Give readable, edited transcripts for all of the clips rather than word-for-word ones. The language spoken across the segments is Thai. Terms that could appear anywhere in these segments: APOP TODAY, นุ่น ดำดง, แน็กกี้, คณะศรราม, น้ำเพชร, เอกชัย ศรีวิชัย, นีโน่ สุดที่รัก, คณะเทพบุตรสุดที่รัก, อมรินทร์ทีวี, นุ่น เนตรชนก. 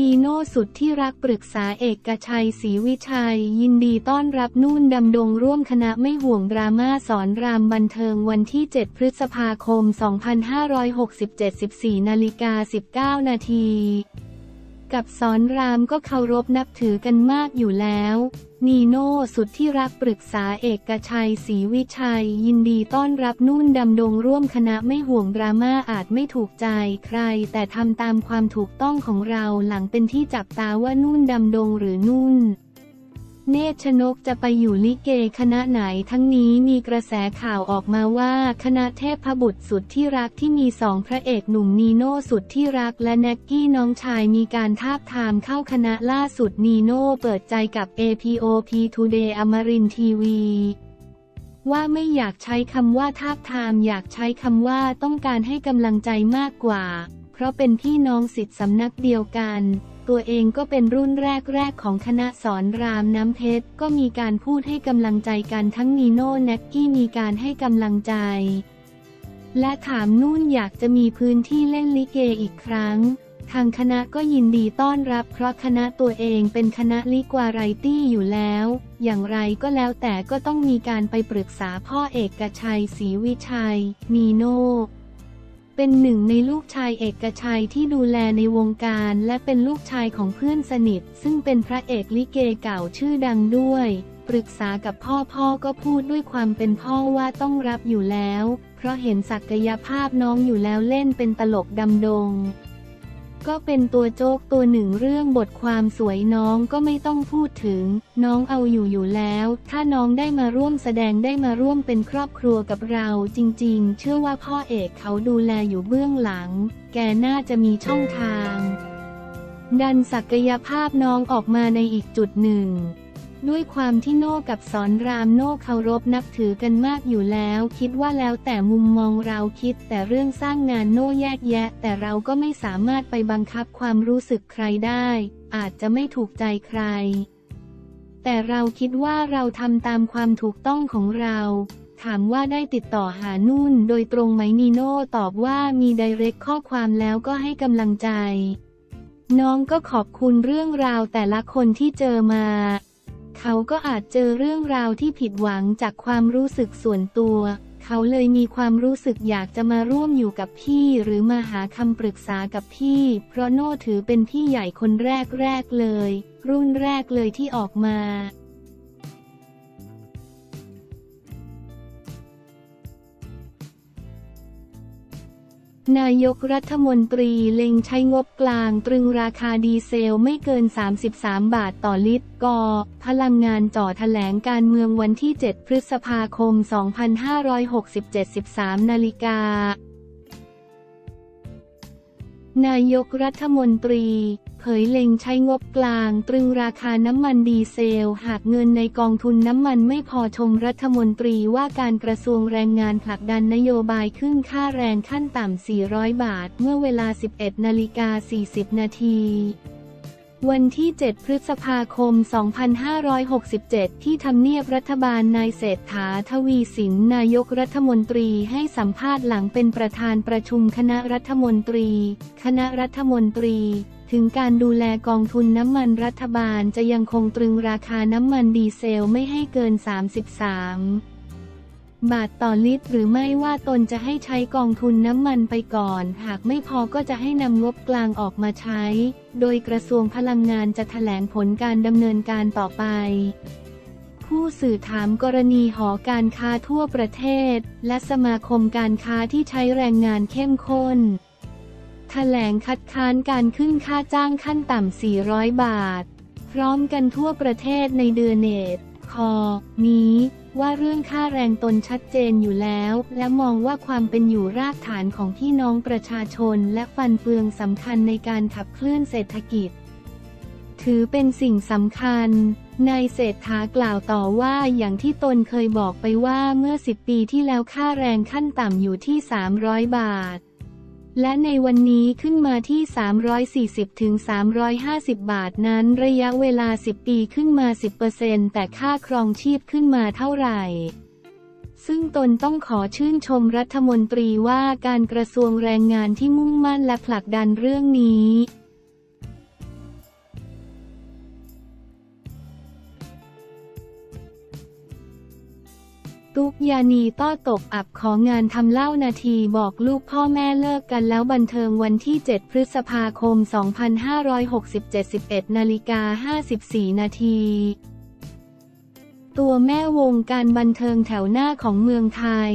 นีโน่สุดที่รักปรึกษาเอกชัยศรีวิชัยยินดีต้อนรับนุ่นดำดงร่วมคณะไม่ห่วงดราม่าสอนรามบันเทิงวันที่7พฤษภาคม 2567 14:19 น.กับสอนรามก็เคารพนับถือกันมากอยู่แล้วนีโน่สุดที่รักปรึกษาเอกชัยศรีวิชัยยินดีต้อนรับนุ่นดำดงร่วมคณะไม่ห่วงดราม่าอาจไม่ถูกใจใครแต่ทำตามความถูกต้องของเราหลังเป็นที่จับตาว่านุ่นดำดงหรือนุ่นเนตรชนกจะไปอยู่ลิเกคณะไหนทั้งนี้มีกระแสข่าวออกมาว่าคณะเทพบุตรสุดที่รักที่มีสองพระเอกหนุ่มนีโน่สุดที่รักและแน็กกี้น้องชายมีการทาบทามเข้าคณะล่าสุดนีโน่เปิดใจกับ APOP Today อมรินทร์ทีวีว่าไม่อยากใช้คำว่าทาบทามอยากใช้คำว่าต้องการให้กำลังใจมากกว่าเพราะเป็นพี่น้องศิษย์สำนักเดียวกันตัวเองก็เป็นรุ่นแรกของคณะสอนรามน้ำเพชรก็มีการพูดให้กำลังใจกันทั้งนีโน่แน็กกี้มีการให้กำลังใจและถามนุ่นอยากจะมีพื้นที่เล่นลิเกอีกครั้งทางคณะก็ยินดีต้อนรับเพราะคณะตัวเองเป็นคณะลิกวาไรตี้อยู่แล้วอย่างไรก็แล้วแต่ก็ต้องมีการไปปรึกษาพ่อเอกชัยศรีวิชัยนีโน่เป็นหนึ่งในลูกชายเอกชัยที่ดูแลในวงการและเป็นลูกชายของเพื่อนสนิทซึ่งเป็นพระเอกลิเกเก่าชื่อดังด้วยปรึกษากับพ่อก็พูดด้วยความเป็นพ่อว่าต้องรับอยู่แล้วเพราะเห็นศักยภาพน้องอยู่แล้วเล่นเป็นตลกดำดงก็เป็นตัวโจ๊กตัวหนึ่งเรื่องบทความสวยน้องก็ไม่ต้องพูดถึงน้องเอาอยู่แล้วถ้าน้องได้มาร่วมแสดงได้มาร่วมเป็นครอบครัวกับเราจริงๆเชื่อว่าพ่อเอกเขาดูแลอยู่เบื้องหลังแกน่าจะมีช่องทางดันศักยภาพน้องออกมาในอีกจุดหนึ่งด้วยความที่โน่กับสอนรามโน่เคารพนับถือกันมากอยู่แล้วคิดว่าแล้วแต่มุมมองเราคิดแต่เรื่องสร้างงานโน่แยกแยะแต่เราก็ไม่สามารถไปบังคับความรู้สึกใครได้อาจจะไม่ถูกใจใครแต่เราคิดว่าเราทำตามความถูกต้องของเราถามว่าได้ติดต่อหานุ่นโดยตรงไหมนีโน่ตอบว่ามีไดเรกข้อความแล้วก็ให้กำลังใจน้องก็ขอบคุณเรื่องราวแต่ละคนที่เจอมาเขาก็อาจเจอเรื่องราวที่ผิดหวังจากความรู้สึกส่วนตัวเขาเลยมีความรู้สึกอยากจะมาร่วมอยู่กับพี่หรือมาหาคำปรึกษากับพี่เพราะโน่ถือเป็นพี่ใหญ่คนแรกเลยรุ่นแรกเลยที่ออกมานายกรัฐมนตรีเล็งใช้งบกลางตรึงราคาดีเซลไม่เกิน33บาทต่อลิตรก.พลังงานจ่อแถลงการเมืองวันที่7พฤษภาคม 2567 13 นาฬิกานายกรัฐมนตรีเผยเล็งใช้งบกลางตรึงราคาน้ำมันดีเซลหากเงินในกองทุนน้ำมันไม่พอชมรัฐมนตรีว่าการกระทรวงแรงงานผลักดันนโยบายขึ้นค่าแรงขั้นต่ำ400บาทเมื่อเวลา 11:40 น.วันที่7พฤษภาคม 2567 ที่ทำเนียบรัฐบาลนายเศรษฐาทวีสินนายกรัฐมนตรีให้สัมภาษณ์หลังเป็นประธานประชุมคณะรัฐมนตรีถึงการดูแลกองทุนน้ำมันรัฐบาลจะยังคงตรึงราคาน้ำมันดีเซลไม่ให้เกิน33บาทต่อลิตรหรือไม่ว่าตนจะให้ใช้กองทุนน้ำมันไปก่อนหากไม่พอก็จะให้นำงบกลางออกมาใช้โดยกระทรวงพลังงานจะแถลงผลการดำเนินการต่อไปผู้สื่อถามกรณีหอการค้าทั่วประเทศและสมาคมการค้าที่ใช้แรงงานเข้มข้นแถลงคัดค้านการขึ้นค่าจ้างขั้นต่ำ400บาทพร้อมกันทั่วประเทศในเดือนเมษคนี้ว่าเรื่องค่าแรงตนชัดเจนอยู่แล้วและมองว่าความเป็นอยู่รากฐานของพี่น้องประชาชนและฟันเฟืองสำคัญในการขับเคลื่อนเศรษฐกิจถือเป็นสิ่งสำคัญนายเศรษฐากล่าวต่อว่าอย่างที่ตนเคยบอกไปว่าเมื่อ10ปีที่แล้วค่าแรงขั้นต่ำอยู่ที่300บาทและในวันนี้ขึ้นมาที่340ถึง350บาทนั้นระยะเวลา10ปีขึ้นมา 10% แต่ค่าครองชีพขึ้นมาเท่าไหร่ซึ่งตนต้องขอชื่นชมรัฐมนตรีว่าการกระทรวงแรงงานที่มุ่งมั่นและผลักดันเรื่องนี้ ตุ๊กยานีต้อตกอับของานทำเล่านาทีบอกลูกพ่อแม่เลิกกันแล้วบันเทิงวันที่7พฤษภาคม 2567 11:54 นาทีตัวแม่วงการบันเทิงแถวหน้าของเมืองไทย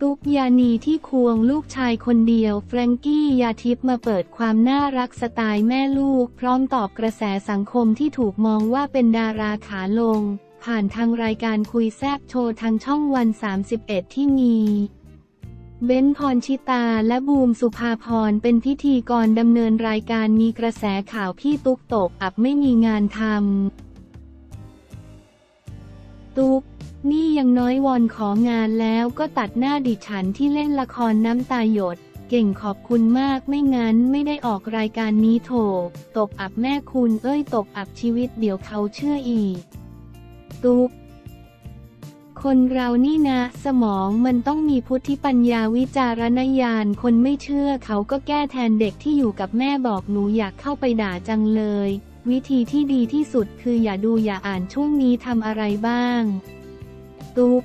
ตุ๊กยานีที่ควงลูกชายคนเดียวแฟรงกี้ยาทิพย์มาเปิดความน่ารักสไตล์แม่ลูกพร้อมตอบกระแสสังคมที่ถูกมองว่าเป็นดาราขาลงผ่านทางรายการคุยแซบโชว์ทางช่องวัน31ที่มีเบ้นพรชิตาและบูมสุภาพรเป็นพิธีกรดำเนินรายการมีกระแสข่าวพี่ตุ๊กตกอับไม่มีงานทำตุ๊กนี่ยังน้อยวอนของานแล้วก็ตัดหน้าดิฉันที่เล่นละครน้ำตาหยดเก่งขอบคุณมากไม่งั้นไม่ได้ออกรายการนี้โถตกอับแม่คุณเอ้ยตกอับชีวิตเดี๋ยวเขาเชื่ออีกตุ๊กคนเรานี่นะสมองมันต้องมีพุทธิปัญญาวิจารณญาณคนไม่เชื่อเขาก็แก้แทนเด็กที่อยู่กับแม่บอกหนูอยากเข้าไปด่าจังเลยวิธีที่ดีที่สุดคืออย่าดูอย่าอ่านช่วงนี้ทำอะไรบ้างตุ๊ก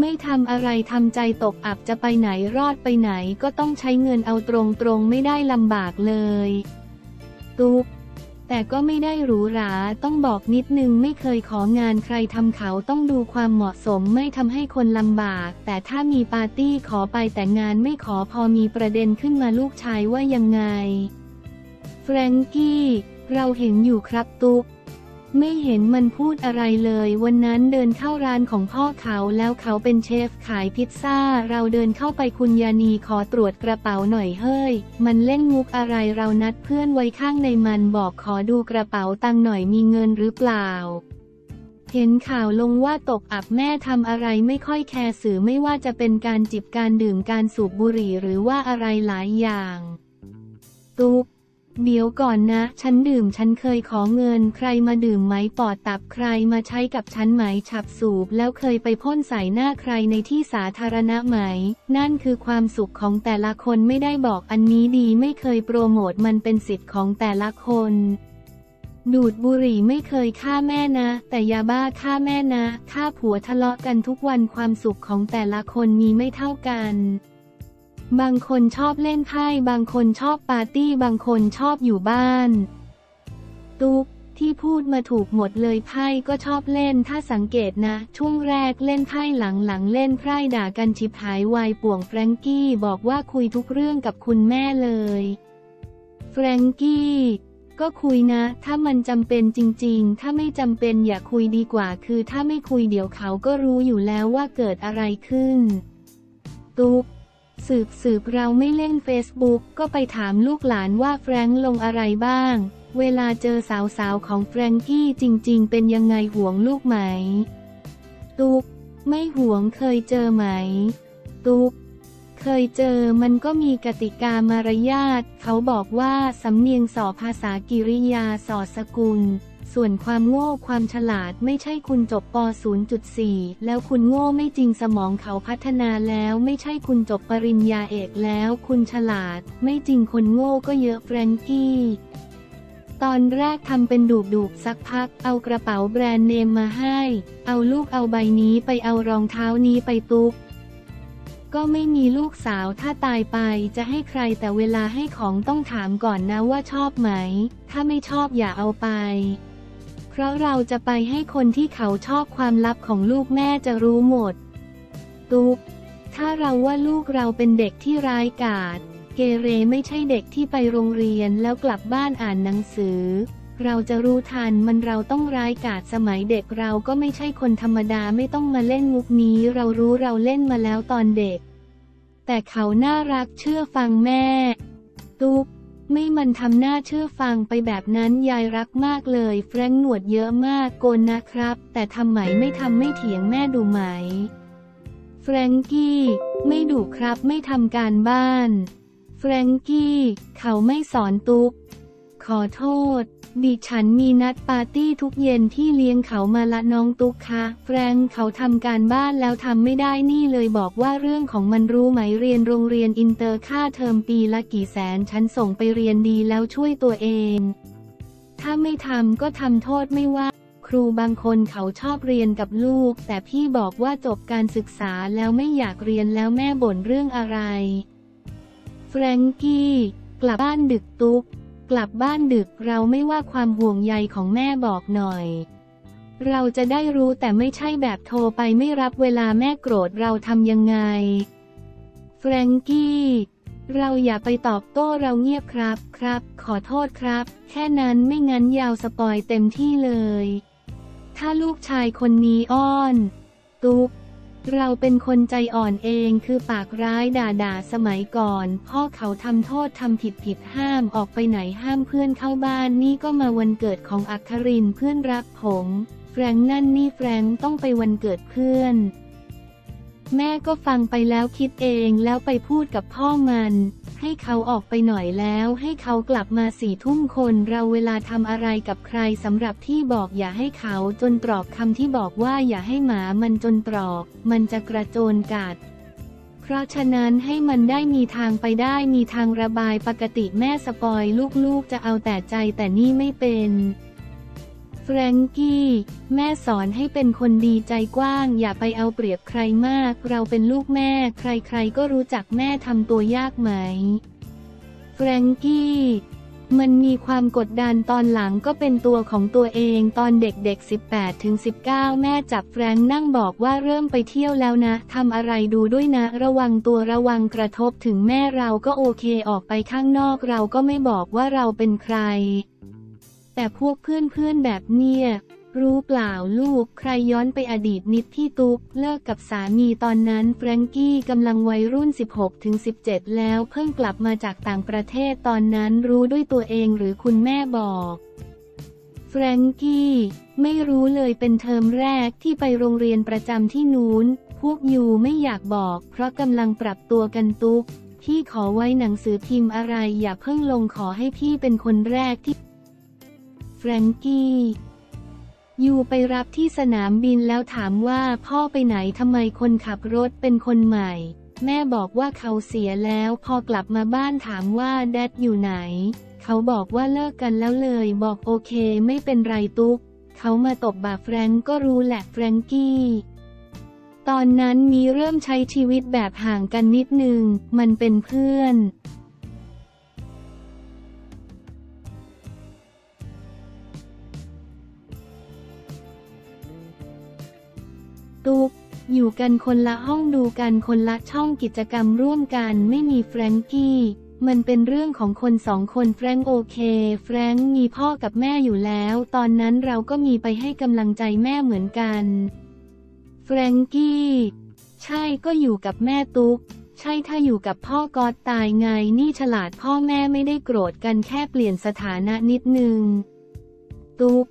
ไม่ทำอะไรทำใจตกอับจะไปไหนรอดไปไหนก็ต้องใช้เงินเอาตรงไม่ได้ลำบากเลยตุ๊กแต่ก็ไม่ได้หรูหราต้องบอกนิดนึงไม่เคยของานใครทำเขาต้องดูความเหมาะสมไม่ทำให้คนลำบากแต่ถ้ามีปาร์ตี้ขอไปแต่งานไม่ขอพอมีประเด็นขึ้นมาลูกชายว่ายังไงแฟรงกี้เราเห็นอยู่ครับตุ๊กไม่เห็นมันพูดอะไรเลยวันนั้นเดินเข้าร้านของพ่อเขาแล้วเขาเป็นเชฟขายพิซซ่าเราเดินเข้าไปคุณยานีขอตรวจกระเป๋าหน่อยเฮ้ยมันเล่นมุกอะไรเรานัดเพื่อนไว้ข้างในมันบอกขอดูกระเป๋าตังค์หน่อยมีเงินหรือเปล่าเห็นข่าวลงว่าตกอับแม่ทำอะไรไม่ค่อยแคร์สื่อไม่ว่าจะเป็นการจิบการดื่มการสูบบุหรี่หรือว่าอะไรหลายอย่างตุ๊กเดี๋ยวก่อนนะฉันดื่มฉันเคยขอเงินใครมาดื่มไหมปอดตับใครมาใช้กับฉันไหมฉับสูบแล้วเคยไปพ่นใส่หน้าใครในที่สาธารณะไหมนั่นคือความสุขของแต่ละคนไม่ได้บอกอันนี้ดีไม่เคยโปรโมทมันเป็นสิทธิ์ของแต่ละคนดูดบุหรี่ไม่เคยฆ่าแม่นะแต่ยาบ้าฆ่าแม่นะฆ่าผัวทะเลาะกันทุกวันความสุขของแต่ละคนมีไม่เท่ากันบางคนชอบเล่นไพ่บางคนชอบปาร์ตี้บางคนชอบอยู่บ้านตุ๊กที่พูดมาถูกหมดเลยไพ่ก็ชอบเล่นถ้าสังเกตนะช่วงแรกเล่นไพ่หลังเล่นไพ่ด่ากันชิบหายวายป่วงแฟรงกี้บอกว่าคุยทุกเรื่องกับคุณแม่เลยแฟรงกี้ก็คุยนะถ้ามันจำเป็นจริงๆถ้าไม่จำเป็นอย่าคุยดีกว่าคือถ้าไม่คุยเดี๋ยวเขาก็รู้อยู่แล้วว่าเกิดอะไรขึ้นตุ๊กสืบเราไม่เล่น Facebook ก็ไปถามลูกหลานว่าแฟรงค์ลงอะไรบ้างเวลาเจอสาวของแฟรงกี้จริงๆเป็นยังไงห่วงลูกไหมตุ๊กไม่ห่วงเคยเจอไหมตุ๊กเคยเจอมันก็มีกติกามารยาทเขาบอกว่าสำเนียงสอภาษากิริยาสอสกุลส่วนความโง่ความฉลาดไม่ใช่คุณจบป .0.4 แล้วคุณโง่ไม่จริงสมองเขาพัฒนาแล้วไม่ใช่คุณจบปริญญาเอกแล้วคุณฉลาดไม่จริงคนโง่ก็เยอะแฟรงกี้ตอนแรกทำเป็นดุสักพักเอากระเป๋าแบรนด์เนมมาให้เอาลูกเอาใบนี้ไปเอารองเท้านี้ไปตุ๊กก็ไม่มีลูกสาวถ้าตายไปจะให้ใครแต่เวลาให้ของต้องถามก่อนนะว่าชอบไหมถ้าไม่ชอบอย่าเอาไปเพราะเราจะไปให้คนที่เขาชอบความลับของลูกแม่จะรู้หมดตุ๊กถ้าเราว่าลูกเราเป็นเด็กที่ร้ายกาจเกเรไม่ใช่เด็กที่ไปโรงเรียนแล้วกลับบ้านอ่านหนังสือเราจะรู้ทันมันเราต้องร้ายกาจสมัยเด็กเราก็ไม่ใช่คนธรรมดาไม่ต้องมาเล่นมุกนี้เรารู้เราเล่นมาแล้วตอนเด็กแต่เขาน่ารักเชื่อฟังแม่ตุ๊กไม่มันทำหน้าเชื่อฟังไปแบบนั้นยายรักมากเลยแฟรงค์หนวดเยอะมากโกนนะครับแต่ทำไมไม่ทำไม่เถียงแม่ดูไหมแฟรงกี้ไม่ดุครับไม่ทำการบ้านแฟรงกี้เขาไม่สอนตุ๊กขอโทษดิฉันมีนัดปาร์ตี้ทุกเย็นที่เลี้ยงเขามาละน้องตุ๊กคะแฟรงค์เขาทำการบ้านแล้วทำไม่ได้นี่เลยบอกว่าเรื่องของมันรู้ไหมเรียนโรงเรียนอินเตอร์ค่าเทอมปีละกี่แสนฉันส่งไปเรียนดีแล้วช่วยตัวเองถ้าไม่ทำก็ทำโทษไม่ว่า ครูบางคนเขาชอบเรียนกับลูกแต่พี่บอกว่าจบการศึกษาแล้วไม่อยากเรียนแล้วแม่บ่นเรื่องอะไรแฟรงกี้กลับบ้านดึกตุ๊กกลับบ้านดึกเราไม่ว่าความห่วงใยของแม่บอกหน่อยเราจะได้รู้แต่ไม่ใช่แบบโทรไปไม่รับเวลาแม่โกรธเราทำยังไงแฟรงกี้เราอย่าไปตอบโต้เราเงียบครับครับขอโทษครับแค่นั้นไม่งั้นยาวสปอยเต็มที่เลยถ้าลูกชายคนนี้อ้อนตุ๊กเราเป็นคนใจอ่อนเองคือปากร้ายด่าสมัยก่อนพ่อเขาทำโทษทำผิดห้ามออกไปไหนห้ามเพื่อนเข้าบ้านนี่ก็มาวันเกิดของอัครินเพื่อนรักผมแฟรงนั่นนี่แฟรงต้องไปวันเกิดเพื่อนแม่ก็ฟังไปแล้วคิดเองแล้วไปพูดกับพ่อมันให้เขาออกไปหน่อยแล้วให้เขากลับมา4 ทุ่มคนเราเวลาทำอะไรกับใครสำหรับที่บอกอย่าให้เขาจนตรอกคำที่บอกว่าอย่าให้หมามันจนตรอกมันจะกระโจนกัดเพราะฉะนั้นให้มันได้มีทางไปได้มีทางระบายปกติแม่สปอยลูกๆจะเอาแต่ใจแต่นี่ไม่เป็นแฟรงกี้แม่สอนให้เป็นคนดีใจกว้างอย่าไปเอาเปรียบใครมากเราเป็นลูกแม่ใครๆก็รู้จักแม่ทำตัวยากไหมแฟรงกี้มันมีความกดดันตอนหลังก็เป็นตัวของตัวเองตอนเด็กๆ 18-19 แม่จับแฟรงนั่งบอกว่าเริ่มไปเที่ยวแล้วนะทำอะไรดูด้วยนะระวังตัวระวังกระทบถึงแม่เราก็โอเคออกไปข้างนอกเราก็ไม่บอกว่าเราเป็นใครแต่พวกเพื่อนๆแบบเนี้ยรู้เปล่าลูกใครย้อนไปอดีตนิดที่ตุ๊กเลิกกับสามีตอนนั้นแฟรงกี้กำลังวัยรุ่น 16-17 แล้วเพิ่งกลับมาจากต่างประเทศตอนนั้นรู้ด้วยตัวเองหรือคุณแม่บอกแฟรงกี้ไม่รู้เลยเป็นเทอมแรกที่ไปโรงเรียนประจำที่นู้นพวกอยู่ไม่อยากบอกเพราะกำลังปรับตัวกันตุ๊กพี่ขอไว้หนังสือพิมพ์อะไรอย่าเพิ่งลงขอให้พี่เป็นคนแรกที่แฟรงกี้อยู่ไปรับที่สนามบินแล้วถามว่าพ่อไปไหนทำไมคนขับรถเป็นคนใหม่แม่บอกว่าเขาเสียแล้วพอกลับมาบ้านถามว่าแดดอยู่ไหนเขาบอกว่าเลิกกันแล้วเลยบอกโอเคไม่เป็นไรตุ๊กเขามาตบบ่าแฟรงก์ก็รู้แหละแฟรงกี้ตอนนั้นมีเริ่มใช้ชีวิตแบบห่างกันนิดนึงมันเป็นเพื่อนตุ๊กอยู่กันคนละห้องดูกันคนละช่องกิจกรรมร่วมกันไม่มีแฟรงกี้มันเป็นเรื่องของคนสองคนแฟรงโอเคแฟรงมีพ่อกับแม่อยู่แล้วตอนนั้นเราก็มีไปให้กำลังใจแม่เหมือนกันแฟรงกี้ใช่ก็อยู่กับแม่ตุ๊กใช่ถ้าอยู่กับพ่อก็ตายไงนี่ฉลาดพ่อแม่ไม่ได้โกรธกันแค่เปลี่ยนสถานะนิดนึงตุ๊ก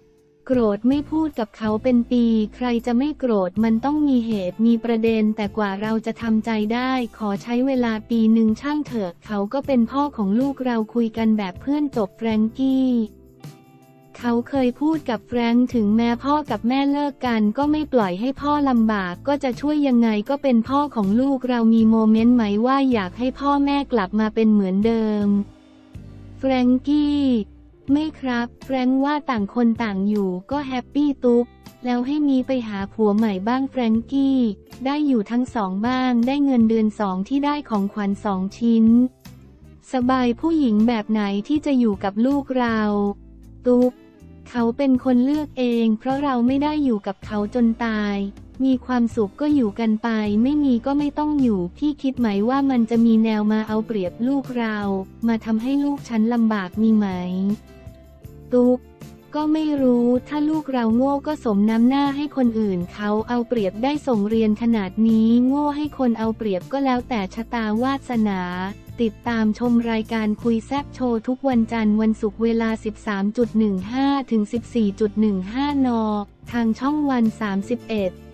โกรธไม่พูดกับเขาเป็นปีใครจะไม่โกรธมันต้องมีเหตุมีประเด็นแต่กว่าเราจะทำใจได้ขอใช้เวลาปี 1ช่างเถอะเขาก็เป็นพ่อของลูกเราคุยกันแบบเพื่อนจบแฟรงกี้เขาเคยพูดกับแฟรงก์ถึงแม้พ่อกับแม่เลิกกันก็ไม่ปล่อยให้พ่อลำบากก็จะช่วยยังไงก็เป็นพ่อของลูกเรามีโมเมนต์ไหมว่าอยากให้พ่อแม่กลับมาเป็นเหมือนเดิมแฟรงกี้ไม่ครับแฟรงว่าต่างคนต่างอยู่ก็แฮปปี้ตุ๊กแล้วให้มีไปหาผัวใหม่บ้างแฟรงกี้ได้อยู่ทั้งสองบ้างได้เงินเดือน2ที่ได้ของขวัญ2 ชิ้นสบายผู้หญิงแบบไหนที่จะอยู่กับลูกเราตุ๊กเขาเป็นคนเลือกเองเพราะเราไม่ได้อยู่กับเขาจนตายมีความสุขก็อยู่กันไปไม่มีก็ไม่ต้องอยู่พี่คิดไหมว่ามันจะมีแนวมาเอาเปรียบลูกเรามาทำให้ลูกฉันลำบากมีไหมตุ๊กก็ไม่รู้ถ้าลูกเราโง่ก็สมน้ำหน้าให้คนอื่นเขาเอาเปรียบได้ส่งเรียนขนาดนี้โง่ให้คนเอาเปรียบก็แล้วแต่ชะตาวาสนาติดตามชมรายการคุยแซ่บโชว์ทุกวันจันทร์วันศุกร์เวลา 13.15 ถึง 14.15 น.ทางช่องวัน 31